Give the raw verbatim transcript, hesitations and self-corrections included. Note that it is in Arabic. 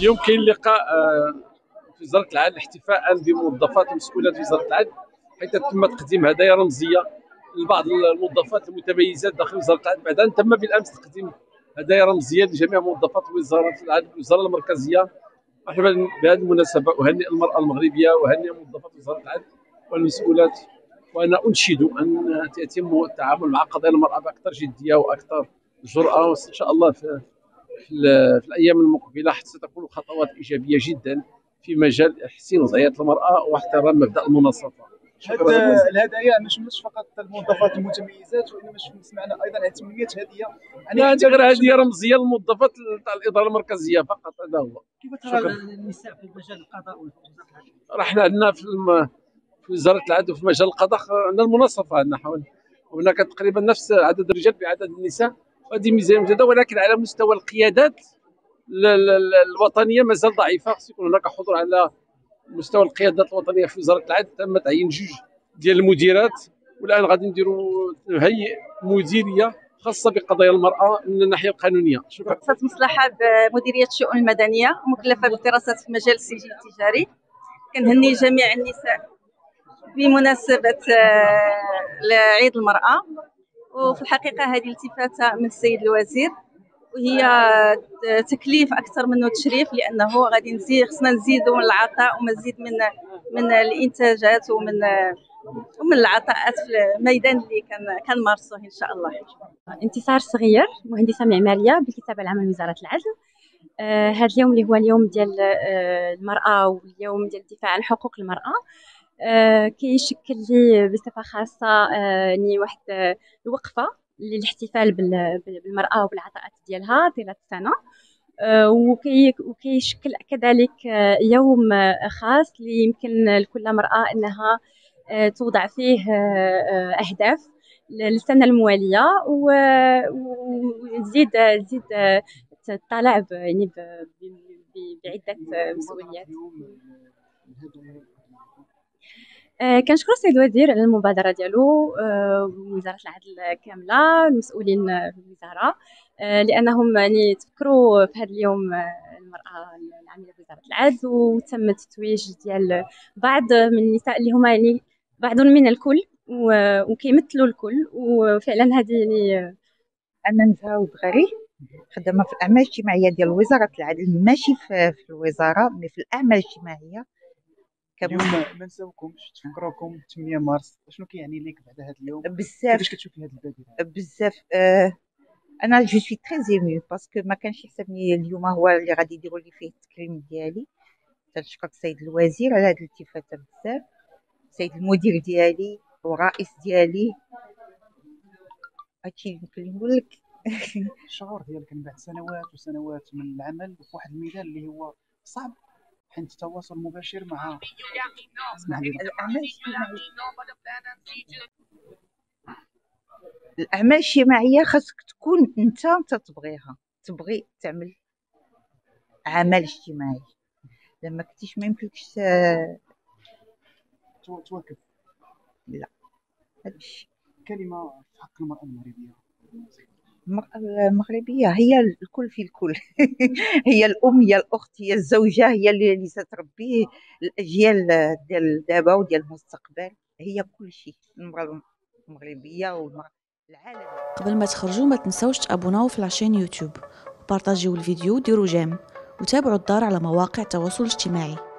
اليوم كاين لقاء في وزارة العدل احتفاء بموظفات مسؤولات وزارة العدل، حيث تم تقديم هدايا رمزية لبعض الموظفات المتميزات داخل وزارة العدل. بعدها تم بالأمس تقديم هدايا رمزية لجميع موظفات وزارة العدل والوزارة المركزية. مرحبا بهذه المناسبة، أهنئ المرأة المغربية وأهنئ موظفات وزارة العدل والمسؤولات، وأنا أنشد أن يتم التعامل مع قضايا المرأة بأكثر جدية وأكثر جرأة، وإن شاء الله في في الأيام المقبلة ستكون خطوات إيجابية جدا في مجال تحسين وضعية المرأة واحترام مبدأ المناصفة. هذا الهدايا ما شملش فقط الموظفات المتميزات، وإنما سمعنا أيضا عن ثمانية هدية. لا، هذه غير هدية رمزية للموظفات تاع الإدارة المركزية فقط، هذا هو. كيف ترى النساء في مجال القضاء والحكم؟ احنا عندنا في, الم... في وزارة العدل وفي مجال القضاء عندنا المناصفة، عندنا حول هناك تقريبا نفس عدد الرجال بعدد النساء. هذه ميزانية مجددة، ولكن على مستوى القيادات الوطنية مازال ضعيفة، خص يكون هناك حضور على مستوى القيادات الوطنية. في وزارة العدل تم تعيين جوج ديال المديرات، والآن غادي نديروا نهيئ مديرية خاصة بقضايا المرأة من الناحية القانونية. شكرا. رئيسة مصلحة بمديرية الشؤون المدنية، مكلفة بالدراسات في مجال السجل التجاري. كنهني جميع النساء بمناسبة عيد المرأة. وفي الحقيقة هذه التفاتة من السيد الوزير، وهي تكليف أكثر منه تشريف، لأنه غادي نزيد خصنا نزيدوا من العطاء ومزيد من من الإنتاجات ومن ومن العطاءات في الميدان اللي كنمارسوه إن شاء الله. انتصار صغير، مهندسة معمارية بالكتابة العامة لوزارة العدل. آه هذا اليوم اللي هو اليوم ديال آه المرأة واليوم ديال الدفاع عن حقوق المرأة، آه كيشكل لي بصفه خاصه اني آه واحد آه الوقفه للاحتفال بالمراه وبالعطاءات ديالها طيله السنه، آه وكي وكيشكل كذلك آه يوم آه خاص اللي يمكن لكل امراه انها آه توضع فيه آه اهداف للسنه المواليه، وتزيد تزيد آه تطالع يعني بعده مسؤوليات. آه كنشكر السيد الوزير على المبادره ديالو، آه وزاره العدل كامله المسؤولين في الوزاره، آه لانهم يعني تفكروا في هذا اليوم آه المراه العامله في وزاره العدل، وتم التتويج ديال بعض من النساء اللي هما يعني بعض من الكل وكيمثلوا الكل. وفعلا هذه يعني انا نزهه بغري خدامه في الاعمال الاجتماعيه ديال وزاره العدل، ماشي في, في الوزاره مي في الاعمال الاجتماعيه. اليوم ما نساوكمش، تفكروكم ثمانية مارس، شنو كيعني ليك بعد هذا اليوم؟ بزاف. كيفاش كتشوفي هذه البادره؟ بزاف. آه انا جو سوي تري زيمو باسكو ما كانش حسابني اليوم هو اللي غادي يديروا لي فيه التكريم ديالي. كنشكر السيد الوزير على هذه الالتفاته بزاف، السيد المدير ديالي والرئيس ديالي. هادشي اللي يمكن نقول لك. الشعور ديالك من بعد سنوات وسنوات من العمل في واحد الميدان اللي هو صعب، حيت التواصل مباشر مع الأعمال الأعمال الاجتماعية خاصك تكون أنت أنت تبغيها، تبغي تعمل عمل اجتماعي. لما كنتيش ما يمكنكش تواكب. لا، هذا الشيء. كلمة في حق المرأة المغربية. المرأة المغربية هي الكل في الكل. هي الأم، هي الأخت، هي الزوجة، هي اللي ستربيه الأجيال ديال دابا وديال المستقبل، هي كل شيء المرأة المغربية والمرأة العالم. قبل ما تخرجوا ما تنسوش تابوناو في لاشين يوتيوب وبارطاجيو الفيديو، ديروا جيم وتابعوا الدار على مواقع التواصل الاجتماعي.